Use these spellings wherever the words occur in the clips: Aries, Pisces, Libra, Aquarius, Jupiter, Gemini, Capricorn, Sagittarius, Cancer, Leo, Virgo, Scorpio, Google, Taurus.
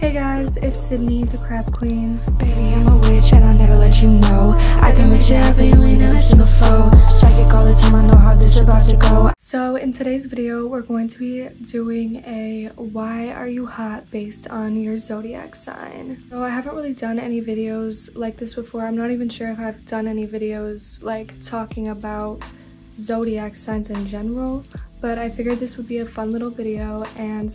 Hey guys, it's Sydney, the crab queen. Baby, I'm a witch and I'll never let you know. I can make shit happen, you ain't never seen before. Psychic all the time, I know how this is about to go. So in today's video, we're going to be doing a why are you hot based on your zodiac sign. So I haven't really done any videos like this before. I'm not even sure if I've done any videos like talking about zodiac signs in general, but I figured this would be a fun little video. And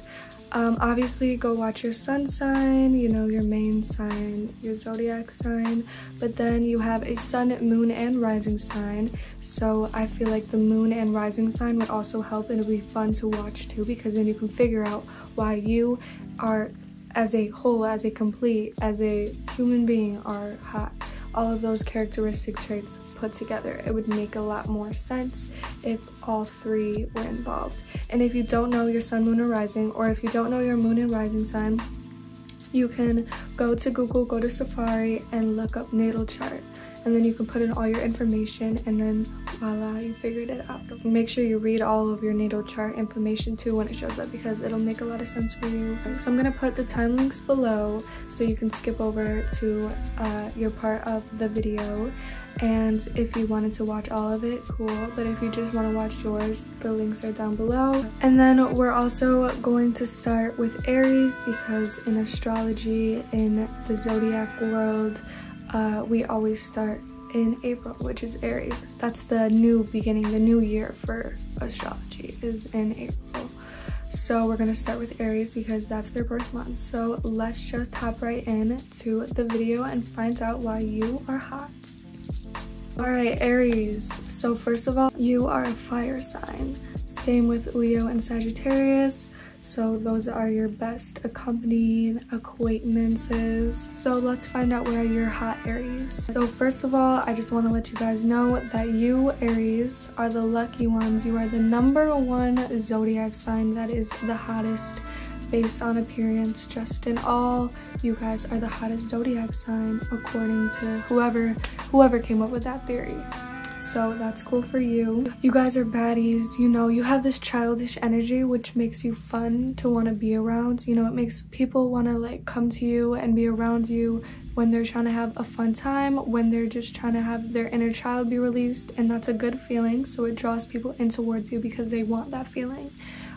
obviously go watch your sun sign, you know, your main sign, your zodiac sign, but then you have a sun, moon, and rising sign. So I feel like the moon and rising sign would also help, and it would be fun to watch too, because then you can figure out why you are, as a whole, as a complete, as a human being, are hot. All of those characteristic traits put together, it would make a lot more sense if all three were involved. And if you don't know your sun, moon, or rising, or if you don't know your moon and rising sign, you can go to Google, go to Safari, and look up natal chart, and then you can put in all your information, and then voila, you figured it out. Make sure you read all of your natal chart information too when it shows up, because it'll make a lot of sense for you. So I'm gonna put the time links below so you can skip over to your part of the video. And if you wanted to watch all of it, cool, but if you just want to watch yours, the links are down below. And then we're also going to start with Aries, because in astrology, in the zodiac world, we always start in April, which is Aries. That's the new beginning, the new year for astrology is in April. So we're gonna start with Aries because that's their birth month. So let's just hop right in to the video and find out why you are hot. All right, Aries. So first of all, you are a fire sign. Same with Leo and Sagittarius. So those are your best accompanying acquaintances. So let's find out where you're hot, Aries. So first of all, I just want to let you guys know that you, Aries, are the lucky ones. You are the #1 zodiac sign that is the hottest based on appearance. Just in all, you guys are the hottest zodiac sign according to whoever came up with that theory. So that's cool for you. You guys are baddies, you know, you have this childish energy which makes you fun to want to be around. You know, it makes people want to like come to you and be around you when they're trying to have a fun time, when they're just trying to have their inner child be released, and that's a good feeling. So it draws people in towards you because they want that feeling.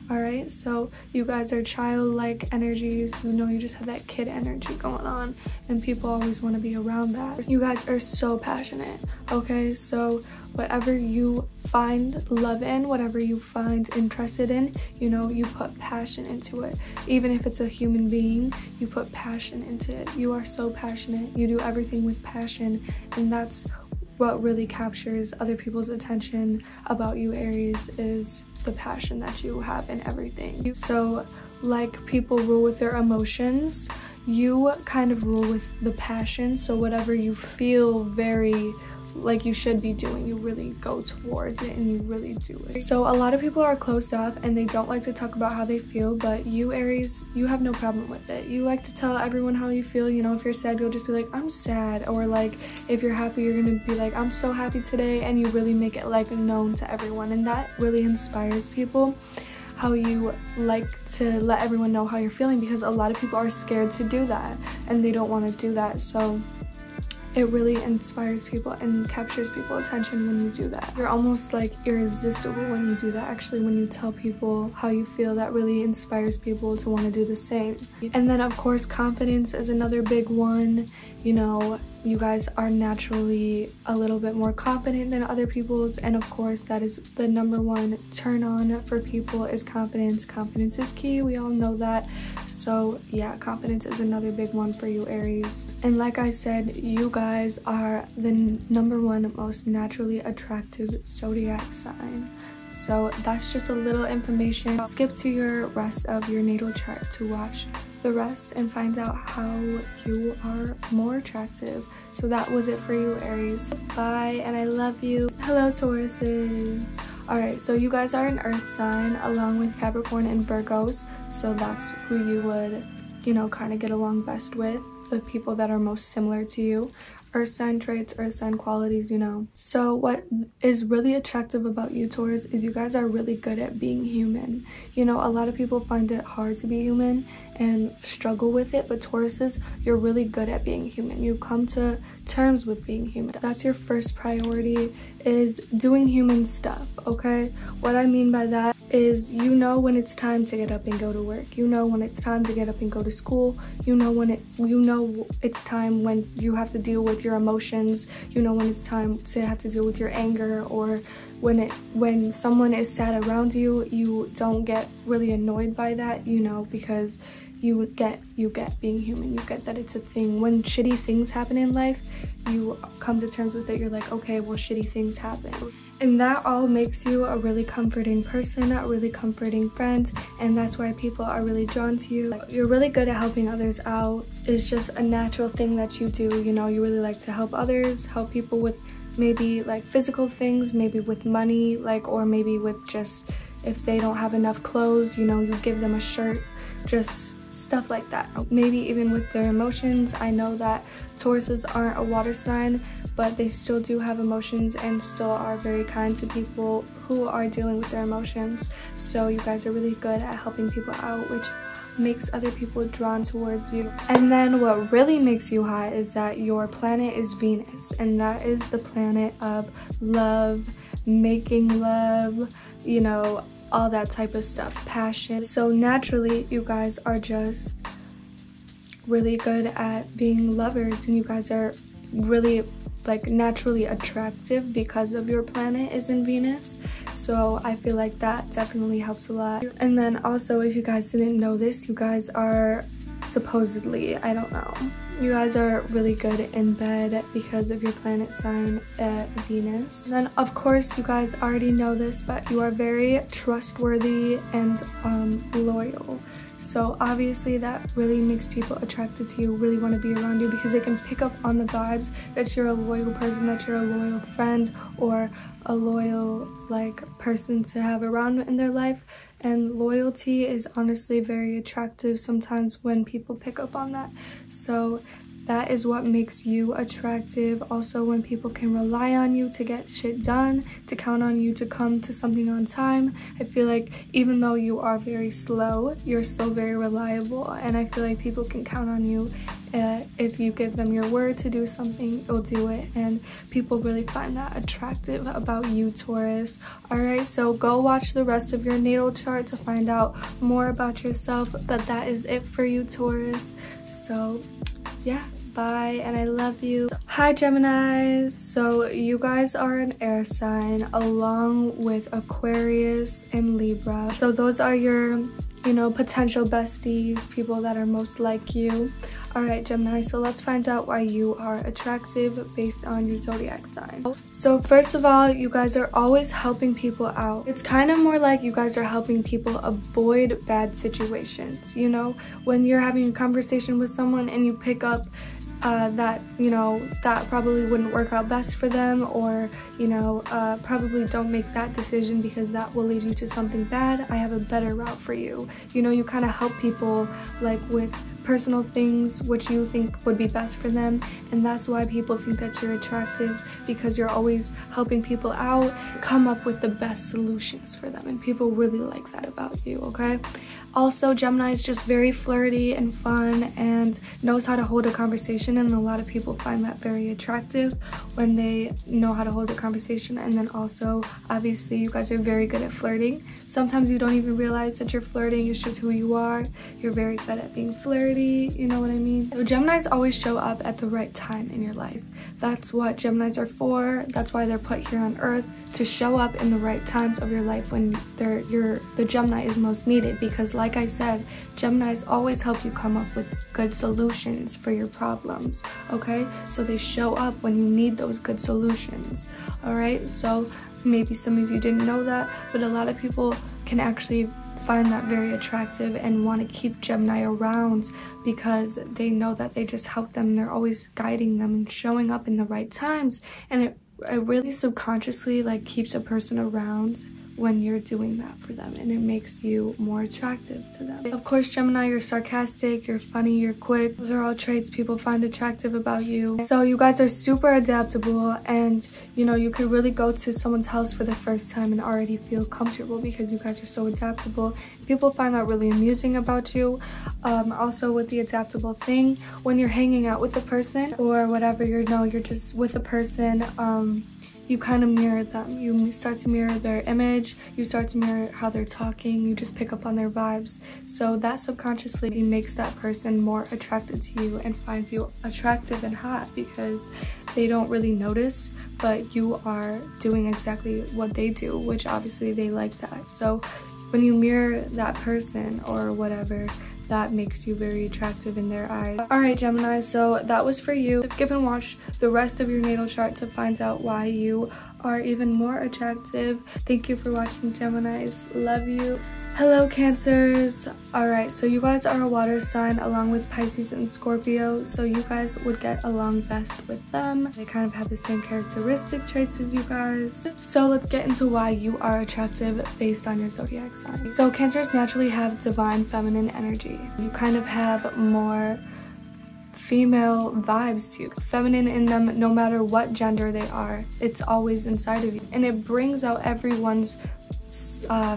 All right, so you guys are childlike energies. You know, you just have that kid energy going on, and people always want to be around that. You guys are so passionate, okay? So whatever you find love in, whatever you find interested in, you know, you put passion into it. Even if it's a human being, you put passion into it. You are so passionate. You do everything with passion, and that's what really captures other people's attention about you, Aries, is the passion that you have in everything. So like people rule with their emotions, you kind of rule with the passion. So whatever you feel very like you should be doing, you really go towards it and you really do it. So a lot of people are closed off and they don't like to talk about how they feel, but you, Aries, you have no problem with it. You like to tell everyone how you feel. You know, if you're sad, you'll just be like, I'm sad, or like if you're happy, you're gonna be like, I'm so happy today, and you really make it like known to everyone, and that really inspires people, how you like to let everyone know how you're feeling, because a lot of people are scared to do that and they don't want to do that. So it really inspires people and captures people's attention when you do that. You're almost like irresistible when you do that. Actually, when you tell people how you feel, that really inspires people to want to do the same. And then of course, confidence is another big one. You know, you guys are naturally a little bit more confident than other people's, and of course that is the #1 turn on for people is confidence. Confidence is key, we all know that. So yeah, confidence is another big one for you, Aries. And like I said, you guys are the #1 most naturally attractive zodiac sign. So that's just a little information. Skip to your rest of your natal chart to watch the rest and find out how you are more attractive. So that was it for you, Aries. Bye, and I love you. Hello, Tauruses. All right, so you guys are an earth sign along with Capricorn and Virgos. So that's who you would you know, kind of get along best with, the people that are most similar to you, earth sign traits, earth sign qualities, you know. So what is really attractive about you, Taurus, is you guys are really good at being human. You know, a lot of people find it hard to be human and struggle with it, but Tauruses, you're really good at being human. You come to terms with being human. That's your first priority, is doing human stuff, okay? What I mean by that is, you know when it's time to get up and go to work, you know when it's time to get up and go to school, you know when it's time when you have to deal with your emotions, you know when it's time to have to deal with your anger, or when someone is sad around you, you don't get really annoyed by that, you know, because you get being human, you get that it's a thing. When shitty things happen in life, you come to terms with it. You're like, okay, well, shitty things happen. And that all makes you a really comforting person, a really comforting friend, and that's why people are really drawn to you. You're really good at helping others out. It's just a natural thing that you do, you know. You really like to help others, help people with maybe like physical things, maybe with money, like, or maybe with just if they don't have enough clothes, you know, you give them a shirt, just stuff like that. Maybe even with their emotions. I know that Tauruses aren't a water sign, but they still do have emotions and still are very kind to people who are dealing with their emotions. So you guys are really good at helping people out, which makes other people drawn towards you. And then what really makes you hot is that your planet is Venus, and that is the planet of love, making love, you know, all that type of stuff, passion. So naturally, you guys are just really good at being lovers, and you guys are really like naturally attractive because of your planet is in Venus. So I feel like that definitely helps a lot. And then also, if you guys didn't know this, you guys are supposedly, I don't know, you guys are really good in bed because of your planet sign Venus. And then of course, you guys already know this, but you are very trustworthy and loyal. So obviously that really makes people attracted to you, really want to be around you, because they can pick up on the vibes that you're a loyal person, that you're a loyal friend, or a loyal like person to have around in their life. And loyalty is honestly very attractive sometimes when people pick up on that. So that is what makes you attractive. Also, when people can rely on you to get shit done, to count on you to come to something on time. I feel like even though you are very slow, you're still very reliable, and I feel like people can count on you. If you give them your word to do something, you'll do it, and people really find that attractive about you, Taurus. Alright, so go watch the rest of your natal chart to find out more about yourself, but that is it for you, Taurus. So yeah, bye, and I love you. Hi, Geminis. So you guys are an air sign along with Aquarius and Libra. So those are your, you know, potential besties, people that are most like you. All right, Gemini, so let's find out why you are attractive based on your zodiac sign. So first of all, you guys are always helping people out. It's kind of more like you guys are helping people avoid bad situations. You know, when you're having a conversation with someone and you pick up that, you know, that probably wouldn't work out best for them, or, you know, probably don't make that decision because that will lead you to something bad. I have a better route for you. You know, you kind of help people like with personal things which you think would be best for them, and that's why people think that you're attractive, because you're always helping people out, come up with the best solutions for them, and people really like that about you, okay? Also, Gemini is just very flirty and fun and knows how to hold a conversation, and a lot of people find that very attractive when they know how to hold a conversation. And then also, obviously, you guys are very good at flirting. Sometimes you don't even realize that you're flirting, it's just who you are. You're very good at being flirty, you know what I mean? So Geminis always show up at the right time in your life. That's what Geminis are for. That's why they're put here on earth, to show up in the right times of your life when the Gemini is most needed. Because like I said, Geminis always help you come up with good solutions for your problems, okay? So they show up when you need those good solutions, all right? So maybe some of you didn't know that, but a lot of people can actually find that very attractive and want to keep Gemini around because they know that they just help them. They're always guiding them and showing up in the right times, and it really subconsciously like keeps a person around when you're doing that for them, and it makes you more attractive to them. Of course, Gemini, you're sarcastic, you're funny, you're quick. Those are all traits people find attractive about you. So you guys are super adaptable, and you know, you could really go to someone's house for the first time and already feel comfortable because you guys are so adaptable. People find that really amusing about you. Also with the adaptable thing, when you're hanging out with a person or whatever, you know, you're just with a person, you kind of mirror them. You start to mirror their image, you start to mirror how they're talking, you just pick up on their vibes. So that subconsciously makes that person more attracted to you and finds you attractive and hot, because they don't really notice, but you are doing exactly what they do, which obviously they like that. So when you mirror that person or whatever, that makes you very attractive in their eyes. Alright Gemini, so that was for you. Just give and watch the rest of your natal chart to find out why you are even more attractive. Thank you for watching, Geminis. Love you. Hello Cancers. Alright, so you guys are a water sign along with Pisces and Scorpio, so you guys would get along best with them. They kind of have the same characteristic traits as you guys. So let's get into why you are attractive based on your zodiac sign. So Cancers naturally have divine feminine energy. You kind of have more female vibes to you, feminine in them, no matter what gender they are. It's always inside of you, and it brings out everyone's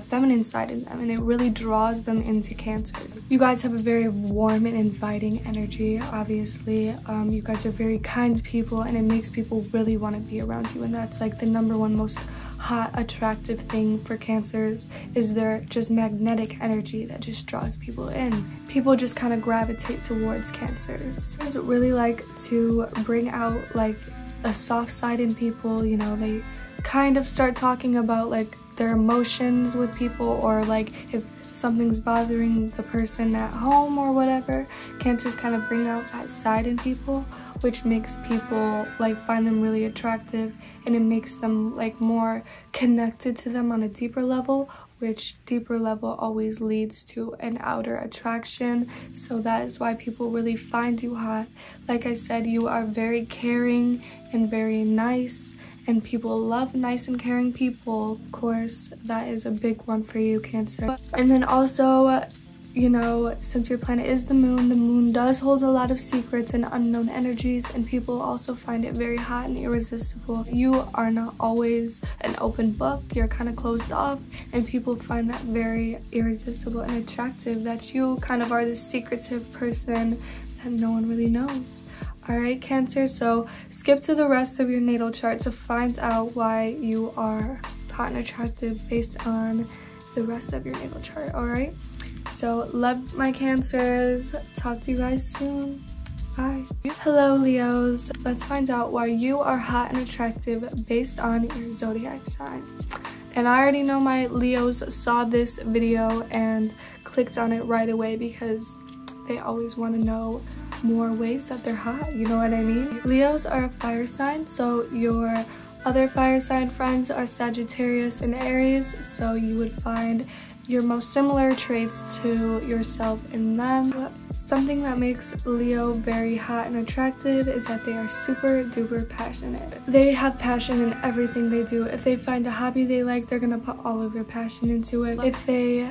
feminine side in them, and it really draws them into Cancer. You guys have a very warm and inviting energy, obviously. You guys are very kind people, and it makes people really want to be around you, and that's like the #1 most hot, attractive thing for Cancers, is their just magnetic energy that just draws people in. People just kind of gravitate towards Cancers. They really like to bring out like a soft side in people, you know. They kind of start talking about like their emotions with people, or like if something's bothering the person at home or whatever. Cancers kind of bring out that side in people, which makes people like find them really attractive, and it makes them like more connected to them on a deeper level, which deeper level always leads to an outer attraction. So that is why people really find you hot. Like I said, you are very caring and very nice, and people love nice and caring people. Of course, that is a big one for you, Cancer. And then also, you know, since your planet is the moon does hold a lot of secrets and unknown energies, and people also find it very hot and irresistible. You are not always an open book, you're kind of closed off, and people find that very irresistible and attractive, that you kind of are this secretive person that no one really knows. Alright Cancer, so skip to the rest of your natal chart to find out why you are hot and attractive based on the rest of your natal chart, alright? So love my Cancers, talk to you guys soon, bye. Hello Leos, let's find out why you are hot and attractive based on your zodiac sign. And I already know my Leos saw this video and clicked on it right away, because they always want to know more ways that they're hot, you know what I mean? Leos are a fire sign, so your other fire sign friends are Sagittarius and Aries, so you would find your most similar traits to yourself in them. Something that makes Leo very hot and attractive is that they are super duper passionate. They have passion in everything they do. If they find a hobby they like, they're gonna put all of their passion into it. If they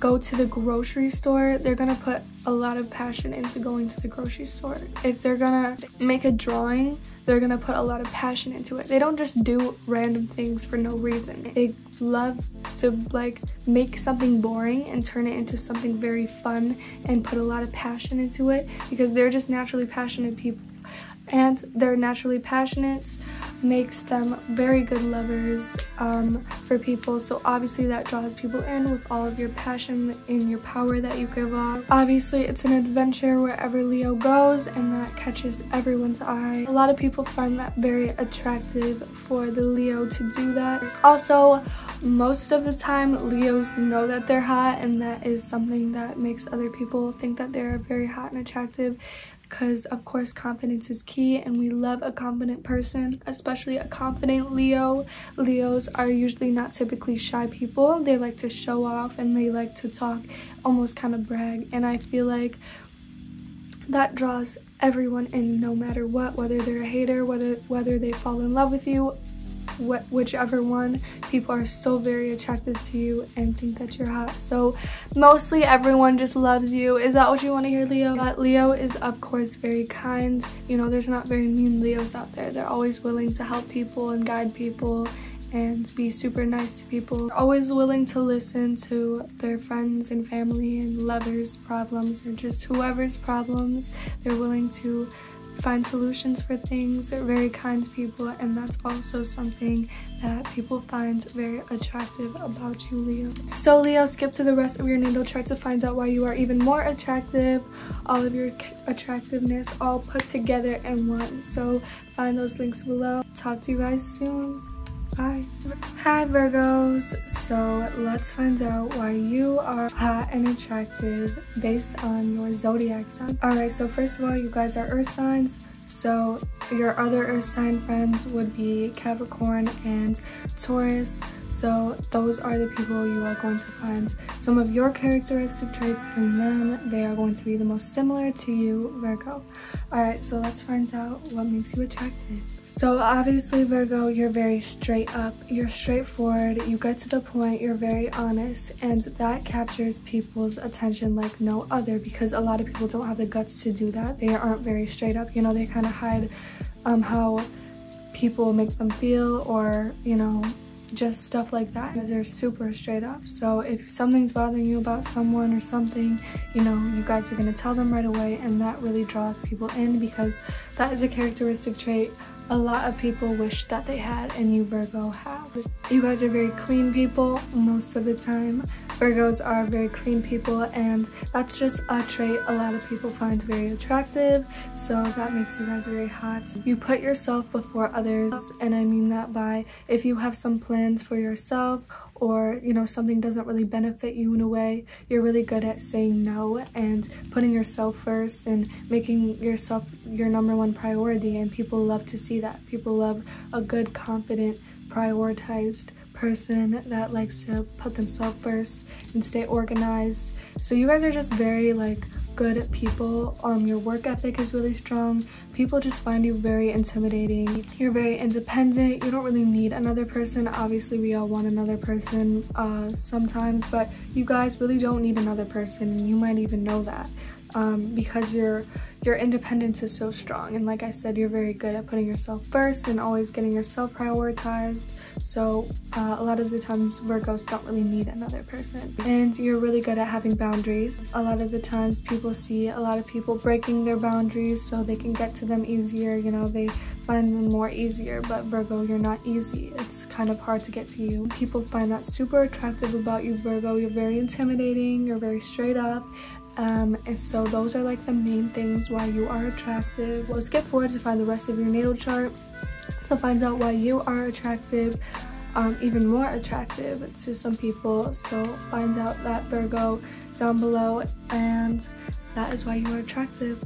go to the grocery store, they're gonna put a lot of passion into going to the grocery store. If they're gonna make a drawing, they're gonna put a lot of passion into it. They don't just do random things for no reason. They love to like make something boring and turn it into something very fun and put a lot of passion into it, because they're just naturally passionate people, and their naturally passionate makes them very good lovers for people. So obviously that draws people in with all of your passion and your power that you give off. Obviously it's an adventure wherever Leo goes, and that catches everyone's eye. A lot of people find that very attractive for the Leo to do that. Also, most of the time Leos know that they're hot, and that is something that makes other people think that they're very hot and attractive, because of course confidence is key, and we love a confident person, especially a confident Leo. Leos are usually not typically shy people. They like to show off, and they like to talk, almost kind of brag, and I feel like that draws everyone in no matter what, whether they're a hater, whether they fall in love with you, whichever one, people are still very attracted to you and think that you're hot. So mostly everyone just loves you. Is that what you want to hear, Leo? But Leo is, of course, very kind. You know, there's not very mean Leos out there. They're always willing to help people and guide people and be super nice to people. They're always willing to listen to their friends and family and lovers' problems, or just whoever's problems. They're willing to find solutions for things. They're very kind people, and that's also something that people find very attractive about you, Leo. So Leo, skip to the rest of your natal chart to find out why you are even more attractive. All of your attractiveness all put together in one. So find those links below. Talk to you guys soon. Bye. Hi Virgos, so let's find out why you are hot and attractive based on your zodiac sign. Alright, so first of all, you guys are earth signs, so your other earth sign friends would be Capricorn and Taurus. So those are the people you are going to find some of your characteristic traits in them. They are going to be the most similar to you, Virgo. Alright, so let's find out what makes you attractive. So obviously, Virgo, you're very straight up, you're straightforward, you get to the point, you're very honest, and that captures people's attention like no other, because a lot of people don't have the guts to do that. They aren't very straight up, you know, they kind of hide how people make them feel, or, you know, just stuff like that. They're super straight up, so if something's bothering you about someone or something, you know, you guys are going to tell them right away, and that really draws people in, because that is a characteristic trait a lot of people wish that they had, and you, Virgo, have. You guys are very clean people most of the time. Virgos are very clean people, and that's just a trait a lot of people find very attractive, so that makes you guys very hot. You put yourself before others, and I mean that by, if you have some plans for yourself, or, you know, something doesn't really benefit you in a way, you're really good at saying no and putting yourself first and making yourself your #1 priority, and people love to see that. People love a good, confident, prioritized person that likes to put themselves first and stay organized. So you guys are just very, like, good people. Your work ethic is really strong. People just find you very intimidating. You're very independent. You don't really need another person. Obviously, we all want another person sometimes, but you guys really don't need another person, and you might even know that because your independence is so strong. And like I said, you're very good at putting yourself first and always getting yourself prioritized. So a lot of the times, Virgos don't really need another person. And you're really good at having boundaries. A lot of the times, people see a lot of people breaking their boundaries so they can get to them easier. You know, they find them more easier. But Virgo, you're not easy. It's kind of hard to get to you. People find that super attractive about you, Virgo. You're very intimidating. You're very straight up. And so those are like the main things why you are attractive. Let's get forward to find the rest of your natal chart. So find out why you are attractive, even more attractive to some people. So find out that, Virgo, down below, and that is why you are attractive.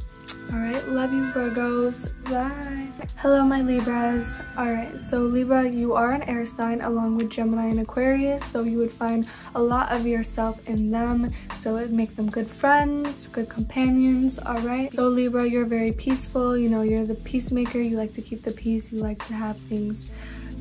Alright, love you, Virgos. Bye. Hello, my Libras. Alright, so Libra, you are an air sign along with Gemini and Aquarius, so you would find a lot of yourself in them, so it would make them good friends, good companions, alright? So Libra, you're very peaceful, you know, you're the peacemaker, you like to keep the peace, you like to have things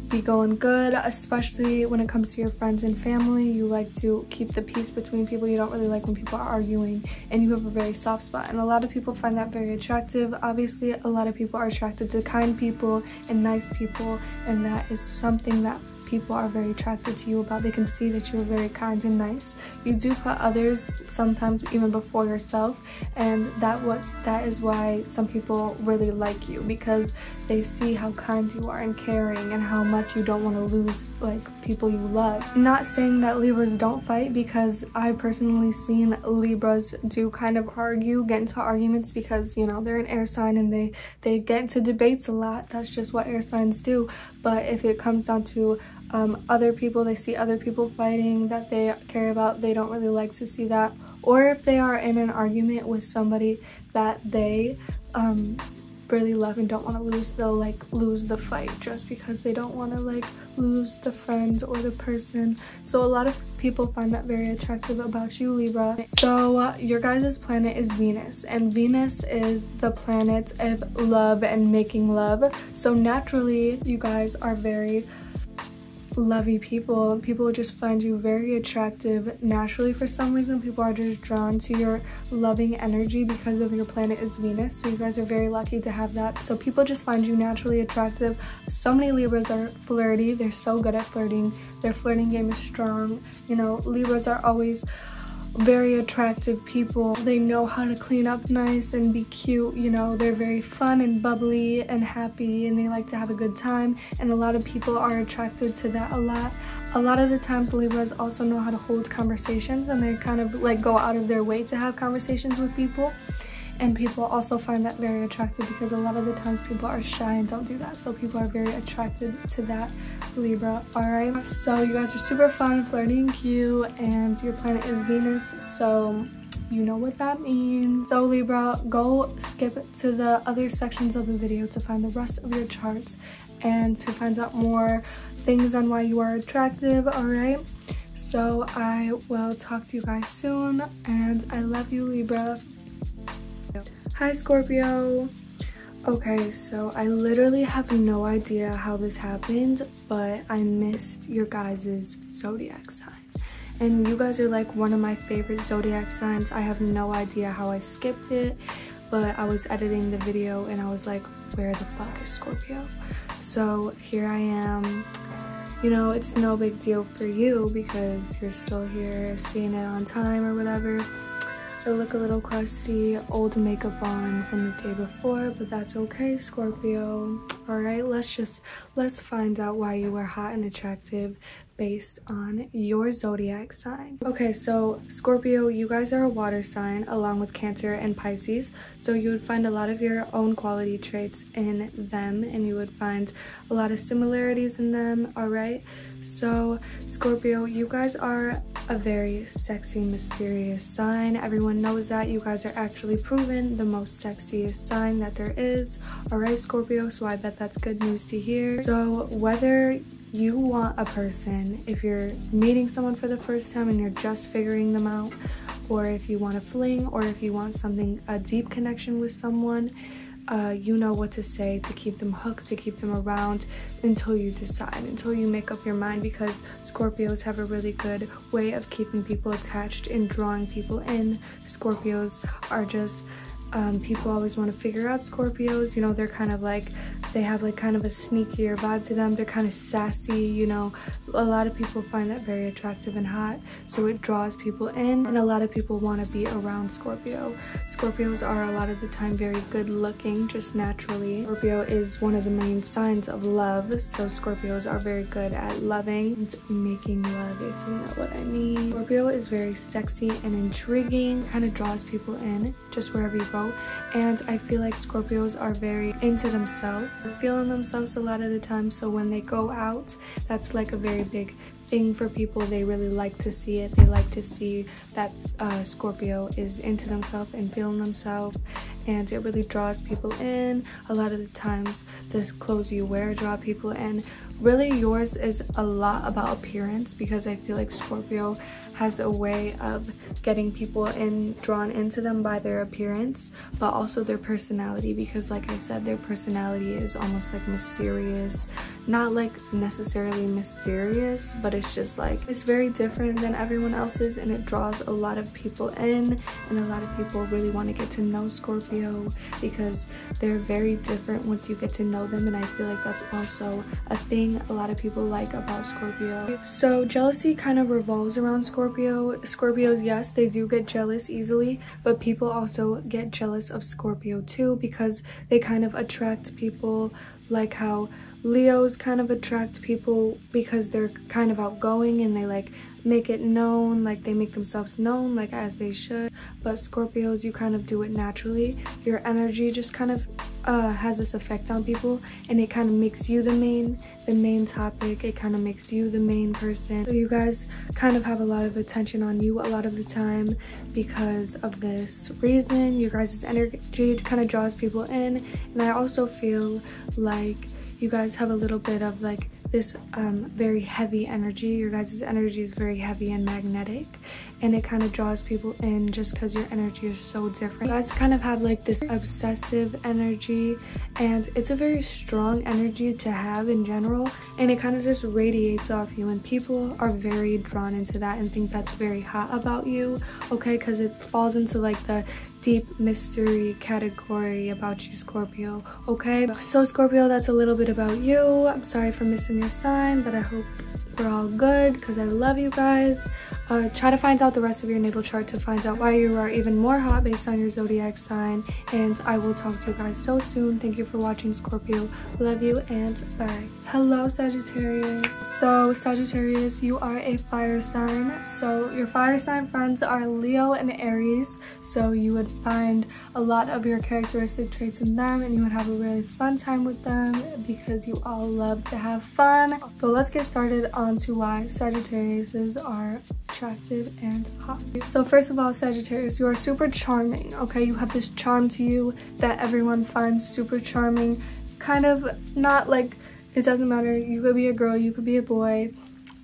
be going good, especially when it comes to your friends and family. You like to keep the peace between people. You don't really like when people are arguing, and you have a very soft spot, and a lot of people find that very attractive. Obviously, a lot of people are attracted to kind people and nice people, and that is something that people are very attracted to you about. They can see that you're very kind and nice. You do put others sometimes even before yourself, and that is why some people really like you, because they see how kind you are and caring, and how much you don't want to lose, like, people you love. I'm not saying that Libras don't fight, because I've personally seen Libras do kind of argue, get into arguments, because, you know, they're an air sign and they get into debates a lot. That's just what air signs do. But if it comes down to other people, they see other people fighting that they care about, they don't really like to see that. Or if they are in an argument with somebody that they really love and don't want to lose, they'll, like, lose the fight just because they don't want to, like, lose the friend or the person. So a lot of people find that very attractive about you, Libra. So your guys' planet is Venus, and Venus is the planet of love and making love. So naturally, you guys are very lovey people. People just find you very attractive naturally. For some reason, people are just drawn to your loving energy because of your planet is Venus, so you guys are very lucky to have that. So people just find you naturally attractive. So many Libras are flirty. They're so good at flirting. Their flirting game is strong. You know, Libras are always very attractive people. They know how to clean up nice and be cute, you know. They're very fun and bubbly and happy, and they like to have a good time, and a lot of people are attracted to that. A lot of the times Libras also know how to hold conversations, and they kind of like go out of their way to have conversations with people, and people also find that very attractive because a lot of the times people are shy and don't do that, so people are very attracted to that, Libra. Alright, so you guys are super fun, flirty and cute, and your planet is Venus, so you know what that means. So Libra, go skip to the other sections of the video to find the rest of your charts and to find out more things on why you are attractive, alright? So I will talk to you guys soon, and I love you, Libra. Hi, Scorpio. Okay, so I literally have no idea how this happened, but I missed your guys' zodiac sign. And you guys are like one of my favorite zodiac signs. I have no idea how I skipped it, but I was editing the video and I was like, where the fuck is Scorpio? So here I am. You know, it's no big deal for you because you're still here seeing it on time or whatever. I look a little crusty, old makeup on from the day before, but that's okay, Scorpio. Alright, let's find out why you were hot and attractive based on your zodiac sign. Okay, so Scorpio, you guys are a water sign along with Cancer and Pisces, so you would find a lot of your own quality traits in them, and you would find a lot of similarities in them. Alright, so Scorpio, you guys are a very sexy, mysterious sign. Everyone knows that. You guys are actually proven the most sexiest sign that there is. Alright, Scorpio, so I bet that's good news to hear. So whether you want a person, if you're meeting someone for the first time and you're just figuring them out, or if you want a fling, or if you want something, a deep connection with someone, you know what to say to keep them hooked, to keep them around until you decide, until you make up your mind, because Scorpios have a really good way of keeping people attached and drawing people in. Scorpios are just people always want to figure out Scorpios, you know. They're kind of like, they have like kind of a sneakier vibe to them. They're kind of sassy, you know. A lot of people find that very attractive and hot, so it draws people in, and a lot of people want to be around Scorpio. Scorpios are a lot of the time very good looking, just naturally. Scorpio is one of the main signs of love, so Scorpios are very good at loving and making love, if you know what I mean. Scorpio is very sexy and intriguing, kind of draws people in just wherever you go. And I feel like Scorpios are very into themselves. They're feeling themselves a lot of the time, so when they go out, that's like a very big thing for people. They really like to see it. They like to see that Scorpio is into themselves and feeling themselves, and it really draws people in. A lot of the times the clothes you wear draw people in. Really, yours is a lot about appearance, because I feel like Scorpio has a way of getting people in, drawn into them by their appearance, but also their personality, because like I said, their personality is almost like mysterious. Not like necessarily mysterious, but it's just like, it's very different than everyone else's, and it draws a lot of people in, and a lot of people really want to get to know Scorpio because they're very different once you get to know them, and I feel like that's also a thing a lot of people like about Scorpio. So jealousy kind of revolves around Scorpio. Scorpios, yes, they do get jealous easily, but people also get jealous of Scorpio too, because they kind of attract people like how Leos kind of attract people, because they're kind of outgoing and they like make it known, like they make themselves known, like as they should. But Scorpios, you kind of do it naturally. Your energy just kind of has this effect on people, and it kind of makes you the main topic. It kind of makes you the main person. So you guys kind of have a lot of attention on you a lot of the time because of this reason. Your guys' energy kind of draws people in, and I also feel like you guys have a little bit of like this very heavy energy. Your guys' energy is very heavy and magnetic, and it kind of draws people in just because your energy is so different. You guys kind of have like this obsessive energy, and it's a very strong energy to have in general, and it kind of just radiates off you, and people are very drawn into that and think that's very hot about you, okay? Because it falls into like the deep mystery category about you, Scorpio, okay? So Scorpio, that's a little bit about you. I'm sorry for missing your sign, but I hope we're all good because I love you guys. Try to find out the rest of your natal chart to find out why you are even more hot based on your zodiac sign, and I will talk to you guys so soon. Thank you for watching, Scorpio. Love you and bye. Hello, Sagittarius. So Sagittarius, you are a fire sign. So your fire sign friends are Leo and Aries, so you would find a lot of your characteristic traits in them, and you would have a really fun time with them because you all love to have fun. So let's get started on to why Sagittariuses are attractive and hot. So first of all, Sagittarius, you are super charming, okay? You have this charm to you that everyone finds super charming, kind of not like, it doesn't matter, you could be a girl, you could be a boy,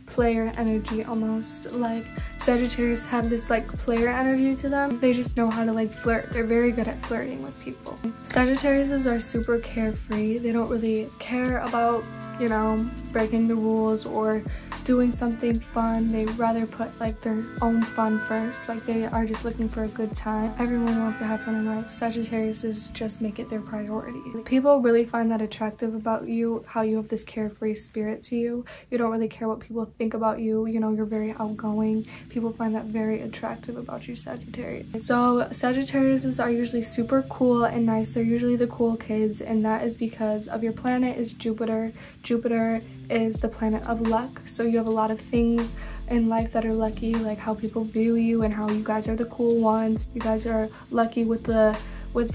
player energy almost. Like Sagittarius have this like player energy to them. They just know how to like flirt. They're very good at flirting with people. Sagittariuses are super carefree. They don't really care about, you know, breaking the rules or doing something fun. They rather put like their own fun first. Like they are just looking for a good time. Everyone wants to have fun in life. Sagittariuses just make it their priority. People really find that attractive about you, how you have this carefree spirit to you. You don't really care what people think about you. You know, you're very outgoing. People find that very attractive about you, Sagittarius. So Sagittariuses are usually super cool and nice. They're usually the cool kids, and that is because of your planet is Jupiter. Jupiter is the planet of luck, so you have a lot of things in life that are lucky, like how people view you and how you guys are the cool ones. You guys are lucky with the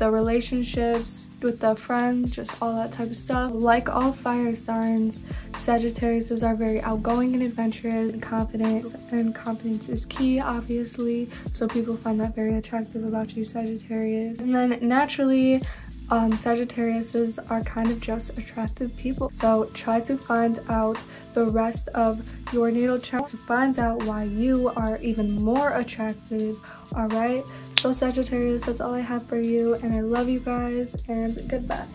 relationships, with the friends, just all that type of stuff. Like all fire signs, Sagittariuses are very outgoing and adventurous and confident, and confidence is key, obviously, so people find that very attractive about you, Sagittarius. And then naturally, Sagittariuses are kind of just attractive people. So try to find out the rest of your natal chart to find out why you are even more attractive, all right? So Sagittarius, that's all I have for you, and I love you guys, and goodbye.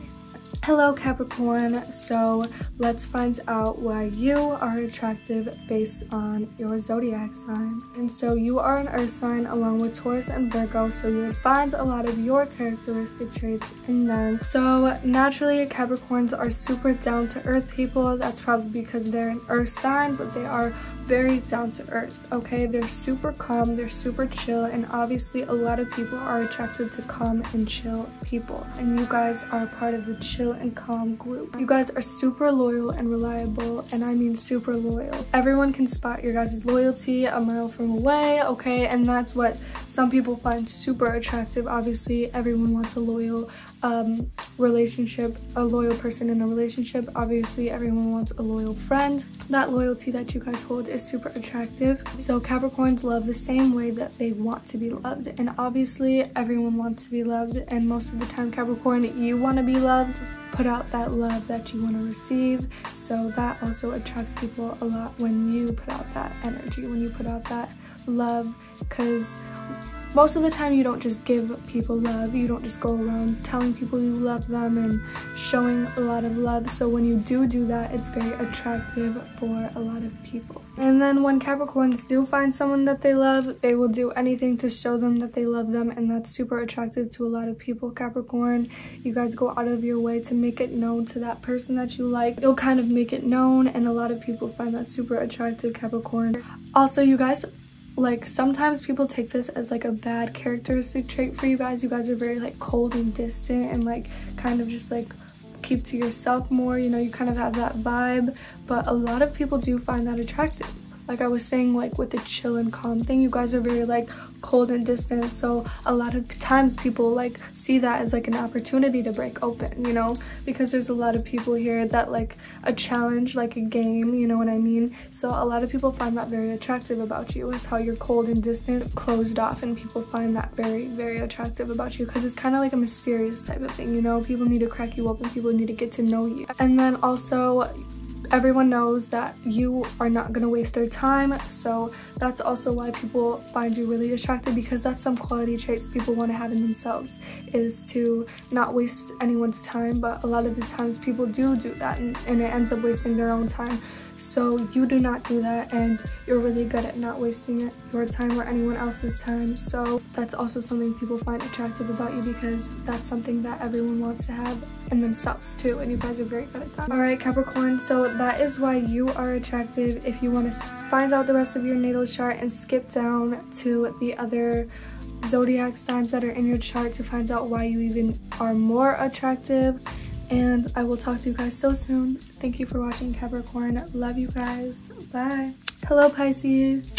Hello, Capricorn. So let's find out why you are attractive based on your zodiac sign. And so you are an earth sign along with Taurus and Virgo, so you would find a lot of your characteristic traits in them. So naturally, Capricorns are super down-to-earth people. That's probably because they're an earth sign, but they are very down-to-earth, okay? They're super calm, they're super chill, and obviously a lot of people are attracted to calm and chill people, and you guys are part of the chill and calm group. You guys are super loyal and reliable, and I mean super loyal. Everyone can spot your guys' loyalty a mile from away, okay? And that's what some people find super attractive. Obviously everyone wants a loyal relationship, a loyal person in a relationship. Obviously everyone wants a loyal friend. That loyalty that you guys hold is super attractive. So Capricorns love the same way that they want to be loved, and obviously everyone wants to be loved, and most of the time, Capricorn, you want to be loved. Put out that love that you want to receive, so that also attracts people a lot when you put out that energy, when you put out that love, because most of the time you don't just give people love. You don't just go around telling people you love them and showing a lot of love. So when you do that, it's very attractive for a lot of people. And then when Capricorns do find someone that they love, they will do anything to show them that they love them, and that's super attractive to a lot of people, Capricorn. You guys go out of your way to make it known to that person that you like. You'll kind of make it known, and a lot of people find that super attractive, Capricorn. Also, you guys, like, sometimes people take this as like a bad characteristic trait for you guys. You guys are very like cold and distant, and like kind of just like keep to yourself more, you know, you kind of have that vibe, but a lot of people do find that attractive. Like I was saying, like with the chill and calm thing, you guys are very like cold and distant, so a lot of times people like see that as like an opportunity to break open, you know, because there's a lot of people here that like a challenge, like a game, you know what I mean? So a lot of people find that very attractive about you, is how you're cold and distant, closed off, and people find that very, very attractive about you, because it's kind of like a mysterious type of thing, you know? People need to crack you open, people need to get to know you. And then also, everyone knows that you are not going to waste their time, so that's also why people find you really attractive, because that's some quality traits people want to have in themselves, is to not waste anyone's time. But a lot of the times people do that, and it ends up wasting their own time. So you do not do that, and you're really good at not wasting your time or anyone else's time. So that's also something people find attractive about you, because that's something that everyone wants to have in themselves too, and you guys are very good at that. Alright Capricorn, so that is why you are attractive. If you want to find out the rest of your natal chart and skip down to the other zodiac signs that are in your chart to find out why you even are more attractive. And I will talk to you guys so soon. Thank you for watching, Capricorn. Love you guys. Bye. Hello, Pisces.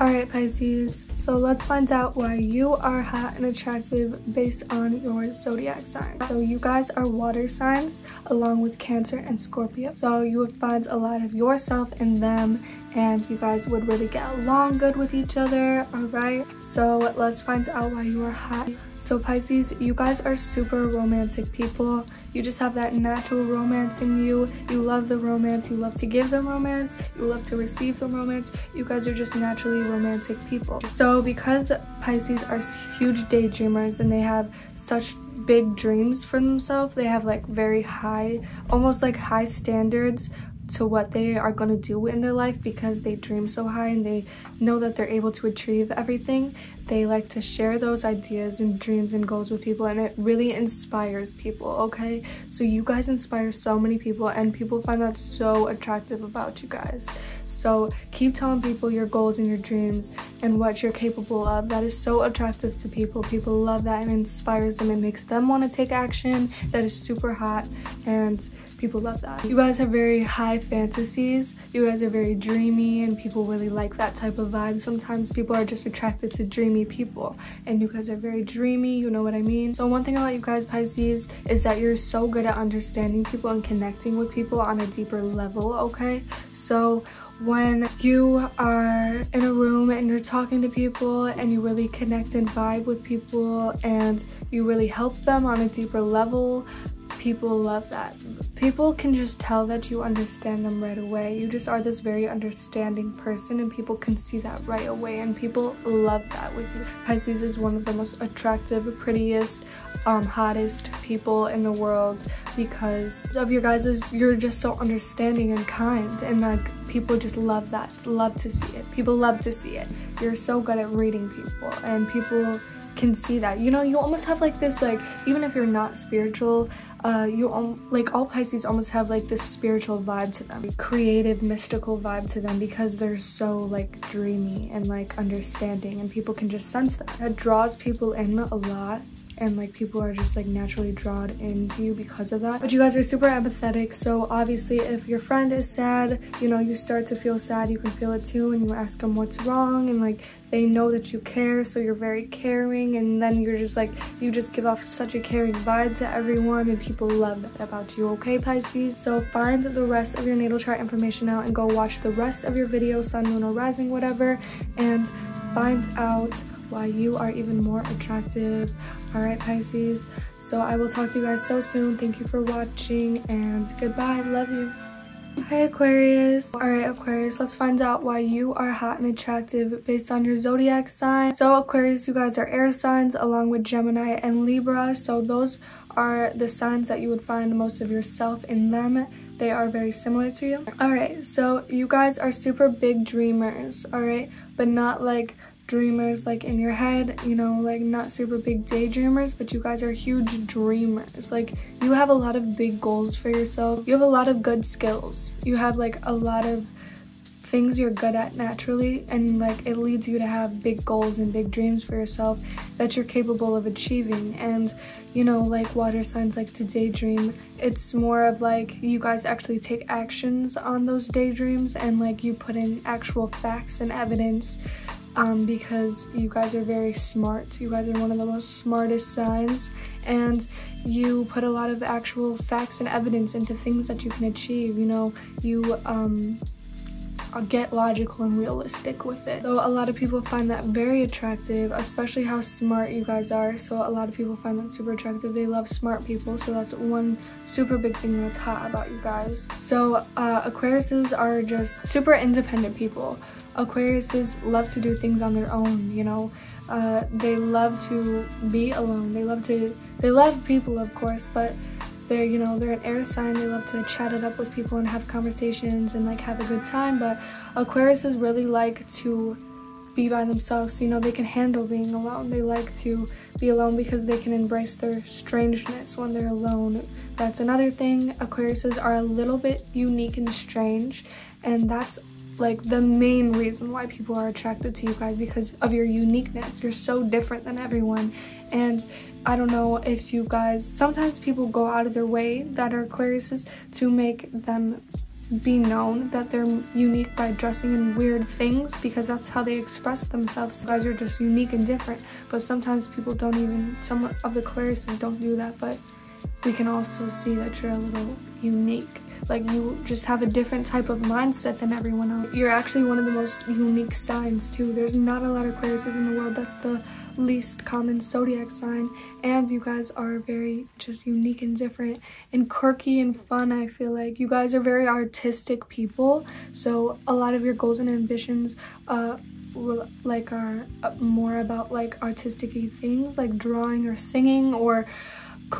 Alright, Pisces. So let's find out why you are hot and attractive based on your zodiac sign. So you guys are water signs along with Cancer and Scorpio. So you would find a lot of yourself in them, and you guys would really get along good with each other. Alright. So let's find out why you are hot. So Pisces, you guys are super romantic people. You just have that natural romance in you. You love the romance. You love to give them romance. You love to receive them romance. You guys are just naturally romantic people. So because Pisces are huge daydreamers and they have such big dreams for themselves, they have like very high, almost like high standards to what they are going to do in their life, because they dream so high and they know that they're able to achieve everything. They like to share those ideas and dreams and goals with people, and it really inspires people, okay? So you guys inspire so many people, and people find that so attractive about you guys. So keep telling people your goals and your dreams and what you're capable of. That is so attractive to people. People love that and inspires them and makes them want to take action. That is super hot, and people love that. You guys have very high fantasies. You guys are very dreamy, and people really like that type of vibe. Sometimes people are just attracted to dreamy people, and you guys are very dreamy, you know what I mean? So one thing about you guys, Pisces, is that you're so good at understanding people and connecting with people on a deeper level, okay? So when you are in a room and you're talking to people and you really connect and vibe with people and you really help them on a deeper level, people love that. People can just tell that you understand them right away. You just are this very understanding person, and people can see that right away, and people love that with you. Pisces is one of the most attractive, prettiest, hottest people in the world, because of your guys', you're just so understanding and kind, and like people just love that. Love to see it. People love to see it. You're so good at reading people, and people can see that. You know, you almost have like this, like, even if you're not spiritual, all Pisces almost have like this spiritual vibe to them, creative, mystical vibe to them, because they're so like dreamy and like understanding, and people can just sense that. That draws people in a lot, and like people are just like naturally drawn into you because of that. But you guys are super empathetic, so obviously if your friend is sad, you know, you start to feel sad, you can feel it too, and you ask them what's wrong, and like they know that you care, so you're very caring, and then you're just like, you just give off such a caring vibe to everyone, and people love that about you, okay, Pisces? So find the rest of your natal chart information out and go watch the rest of your video, sun, moon, or rising, whatever, and find out why you are even more attractive. All right, Pisces, so I will talk to you guys so soon. Thank you for watching, and goodbye. Love you. Hi, Aquarius. All right, Aquarius, let's find out why you are hot and attractive based on your zodiac sign. So Aquarius, you guys are air signs along with Gemini and Libra, so those are the signs that you would find most of yourself in them. They are very similar to you. All right, so you guys are super big dreamers, all right, but not like dreamers like in your head, you know, like not super big daydreamers, but you guys are huge dreamers. Like you have a lot of big goals for yourself. You have a lot of good skills. You have like a lot of things you're good at naturally, and like it leads you to have big goals and big dreams for yourself that you're capable of achieving. And you know, like water signs like to daydream, it's more of like you guys actually take actions on those daydreams, and like you put in actual facts and evidence, because you guys are very smart. You guys are one of the most smartest signs, and you put a lot of actual facts and evidence into things that you can achieve. You know, you get logical and realistic with it. So a lot of people find that very attractive, especially how smart you guys are. So a lot of people find that super attractive. They love smart people, so that's one super big thing that's hot about you guys. So Aquariuses are just super independent people. Aquariuses love to do things on their own, you know. They love to be alone. They love people, of course, but they're an air sign. They love to chat it up with people and have conversations and like have a good time. But Aquariuses really like to be by themselves. You know, they can handle being alone. They like to be alone because they can embrace their strangeness when they're alone. That's another thing. Aquariuses are a little bit unique and strange, and that's like the main reason why people are attracted to you guys, because of your uniqueness. You're so different than everyone. And I don't know if you guys, sometimes people go out of their way that are Aquariuses to make them be known that they're unique by dressing in weird things, because that's how they express themselves. You guys are just unique and different, but sometimes people don't even, some of the Aquariuses don't do that, but we can also see that you're a little unique. Like, you just have a different type of mindset than everyone else. You're actually one of the most unique signs too. There's not a lot of Aquariuses in the world. That's the least common zodiac sign, and you guys are very just unique and different and quirky and fun. I feel like you guys are very artistic people, so a lot of your goals and ambitions are more about like artistic-y things, like drawing or singing or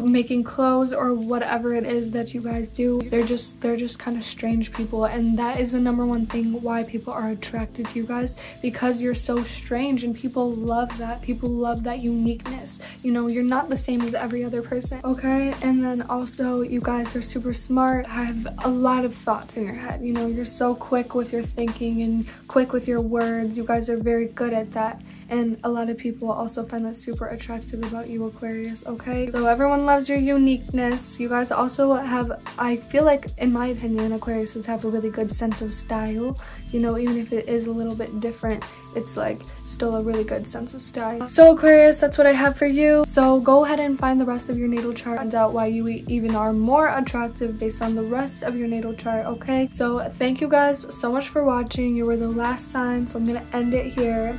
making clothes or whatever it is that you guys do. They're just kind of strange people, and that is the number one thing why people are attracted to you guys, because you're so strange, and people love that. People love that uniqueness. You know, you're not the same as every other person, okay? And then also, you guys are super smart, have a lot of thoughts in your head. You know, you're so quick with your thinking and quick with your words. You guys are very good at that. And a lot of people also find that super attractive about you, Aquarius, okay? So everyone loves your uniqueness. You guys also have, I feel like, in my opinion, Aquariuses have a really good sense of style. You know, even if it is a little bit different, it's like still a really good sense of style. So Aquarius, that's what I have for you. So go ahead and find the rest of your natal chart. Find out why you even are more attractive based on the rest of your natal chart, okay? So thank you guys so much for watching. You were the last sign, so I'm gonna end it here.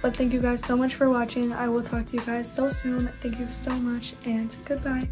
But thank you guys so much for watching. I will talk to you guys so soon. Thank you so much, and goodbye.